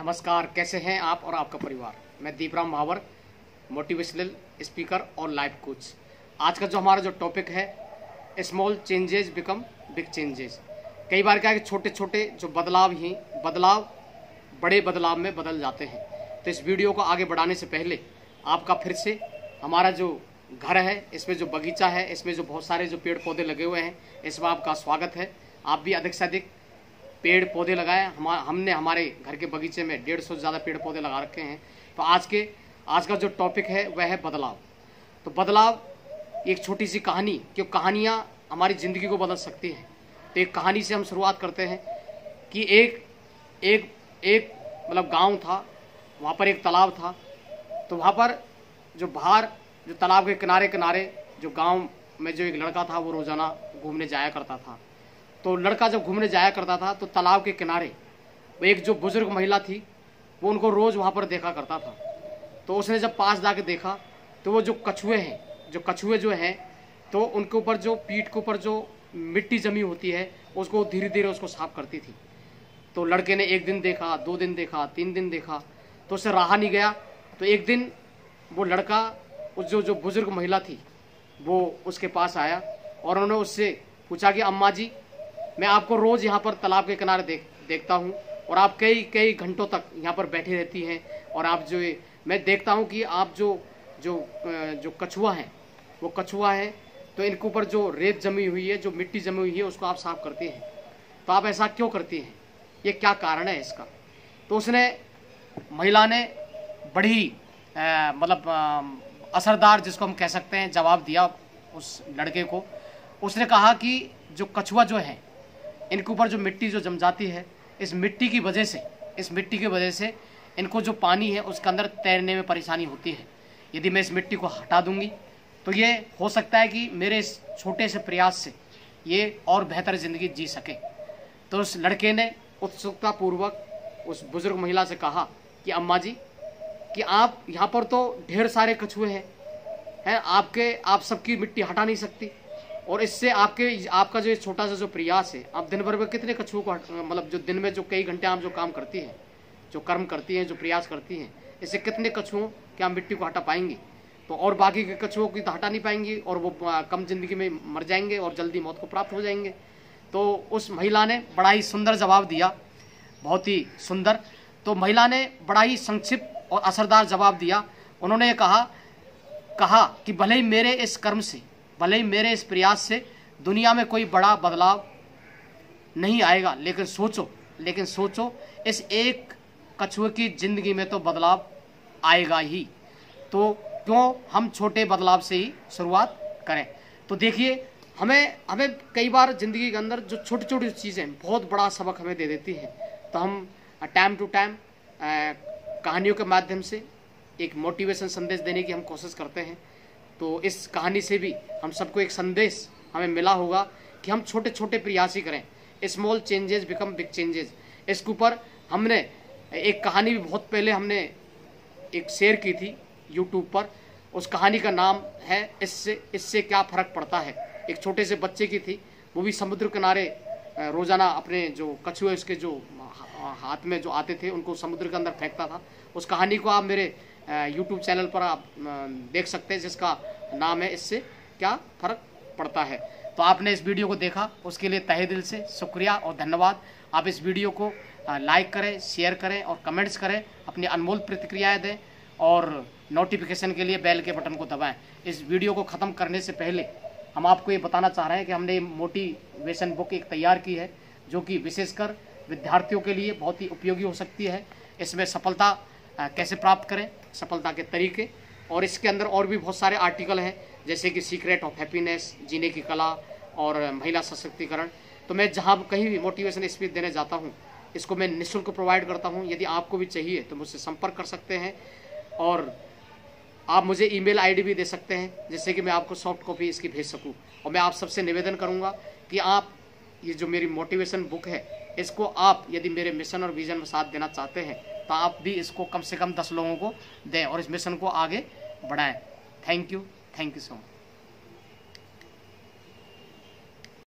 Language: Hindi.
नमस्कार, कैसे हैं आप और आपका परिवार। मैं दीप राम महावर, मोटिवेशनल स्पीकर और लाइफ कोच। आज का जो हमारा जो टॉपिक है, small changes become big changes. कई बार क्या है कि छोटे छोटे जो बदलाव बड़े बदलाव में बदल जाते हैं। तो इस वीडियो को आगे बढ़ाने से पहले आपका फिर से हमारा जो घर है, इसमें जो बगीचा है, इसमें जो बहुत सारे जो पेड़ पौधे लगे हुए हैं, इसमें आपका स्वागत है। आप भी अधिक से अधिक पेड़ पौधे लगाए। हमने हमारे घर के बगीचे में 150 से ज़्यादा पेड़ पौधे लगा रखे हैं। तो आज का जो टॉपिक है वह है बदलाव। तो बदलाव एक छोटी सी कहानी, क्योंकि कहानियाँ हमारी ज़िंदगी को बदल सकती हैं। तो एक कहानी से हम शुरुआत करते हैं कि एक मतलब गाँव था, वहाँ पर एक तालाब था। तो वहाँ पर जो तालाब के किनारे जो गांव में जो एक लड़का था, वो रोज़ाना घूमने जाया करता था। तो लड़का जब घूमने जाया करता था तो तालाब के किनारे एक जो बुज़ुर्ग महिला थी, वो उनको रोज़ वहाँ पर देखा करता था। तो उसने जब पास जाके देखा तो वो जो कछुए हैं तो उनके ऊपर जो पीठ के ऊपर जो मिट्टी जमी होती है, उसको धीरे धीरे उसको साफ करती थी। तो लड़के ने एक दिन देखा, 2 दिन देखा, 3 दिन देखा, तो उससे रहा नहीं गया। तो एक दिन वो लड़का उस जो बुज़ुर्ग महिला थी, वो उसके पास आया और उन्होंने उससे पूछा कि अम्मा जी, मैं आपको रोज़ यहाँ पर तालाब के किनारे देखता हूँ और आप कई घंटों तक यहाँ पर बैठी रहती हैं, और आप मैं देखता हूँ कि आप जो कछुआ हैं, वो कछुआ है, तो इनके ऊपर जो रेत जमी हुई है, जो मिट्टी जमी हुई है, उसको आप साफ करती हैं। तो आप ऐसा क्यों करती हैं, ये क्या कारण है इसका? तो उसने महिला ने बड़ी असरदार, जिसको हम कह सकते हैं, जवाब दिया उस लड़के को। उसने कहा कि जो कछुआ जो है, इनके ऊपर जो मिट्टी जो जम जाती है, इस मिट्टी की वजह से इनको जो पानी है उसके अंदर तैरने में परेशानी होती है। यदि मैं इस मिट्टी को हटा दूंगी तो ये हो सकता है कि मेरे इस छोटे से प्रयास से ये और बेहतर ज़िंदगी जी सके। तो उस लड़के ने उत्सुकतापूर्वक उस बुज़ुर्ग महिला से कहा कि अम्मा जी, कि आप यहाँ पर तो ढेर सारे कछुए हैं, आप सबकी मिट्टी हटा नहीं सकती, और इससे आपका जो छोटा सा जो प्रयास है, आप दिन भर में कितने कछुओं को मतलब जो दिन में जो कई घंटे आप जो काम करती हैं, जो कर्म करती हैं, जो प्रयास करती हैं, इससे कितने कछुओं की आप मिट्टी को हटा पाएंगी? तो और बाकी के कछुओं की तो हटा नहीं पाएंगी, और वो कम ज़िंदगी में मर जाएंगे और जल्दी मौत को प्राप्त हो जाएंगे। तो उस महिला ने बड़ा ही सुंदर जवाब दिया, बहुत ही सुंदर। तो महिला ने बड़ा ही संक्षिप्त और असरदार जवाब दिया। उन्होंने कहा कि भले ही मेरे इस प्रयास से दुनिया में कोई बड़ा बदलाव नहीं आएगा, लेकिन सोचो इस एक कछुए की ज़िंदगी में तो बदलाव आएगा ही। तो क्यों हम छोटे बदलाव से ही शुरुआत करें। तो देखिए, हमें कई बार ज़िंदगी के अंदर जो छोटी छोटी चीज़ें बहुत बड़ा सबक हमें दे देती हैं। तो हम टाइम टू टाइम कहानियों के माध्यम से एक मोटिवेशन संदेश देने की हम कोशिश करते हैं। तो इस कहानी से भी हम सबको एक संदेश हमें मिला होगा कि हम छोटे छोटे प्रयास ही करें। Small changes become big changes. इसके ऊपर हमने एक कहानी भी बहुत पहले हमने एक शेयर की थी यूट्यूब पर। उस कहानी का नाम है इससे क्या फ़र्क पड़ता है। एक छोटे से बच्चे की थी, वो भी समुद्र किनारे रोज़ाना अपने जो कछुए उसके जो हाथ में जो आते थे, उनको समुद्र के अंदर फेंकता था। उस कहानी को आप मेरे YouTube चैनल पर आप देख सकते हैं, जिसका नाम है इससे क्या फ़र्क पड़ता है। तो आपने इस वीडियो को देखा, उसके लिए तहे दिल से शुक्रिया और धन्यवाद। आप इस वीडियो को लाइक करें, शेयर करें और कमेंट्स करें, अपनी अनमोल प्रतिक्रियाएँ दें, और नोटिफिकेशन के लिए बेल के बटन को दबाएँ। इस वीडियो को ख़त्म करने से पहले हम आपको ये बताना चाह रहे हैं कि हमने मोटिवेशन बुक एक तैयार की है, जो कि विशेषकर विद्यार्थियों के लिए बहुत ही उपयोगी हो सकती है। इसमें सफलता कैसे प्राप्त करें, सफलता के तरीके, और इसके अंदर और भी बहुत सारे आर्टिकल हैं, जैसे कि सीक्रेट ऑफ हैप्पीनेस, जीने की कला और महिला सशक्तिकरण। तो मैं जहाँ कहीं भी मोटिवेशन स्पीच देने जाता हूँ, इसको मैं निःशुल्क प्रोवाइड करता हूँ। यदि आपको भी चाहिए तो मुझसे संपर्क कर सकते हैं, और आप मुझे ईमेल आईडी भी दे सकते हैं, जिससे कि मैं आपको सॉफ्ट कॉपी इसकी भेज सकूं। और मैं आप सबसे निवेदन करूंगा कि आप ये जो मेरी मोटिवेशन बुक है, इसको आप यदि मेरे मिशन और विज़न में साथ देना चाहते हैं, तो आप भी इसको कम से कम 10 लोगों को दें और इस मिशन को आगे बढ़ाएं। Thank you so much.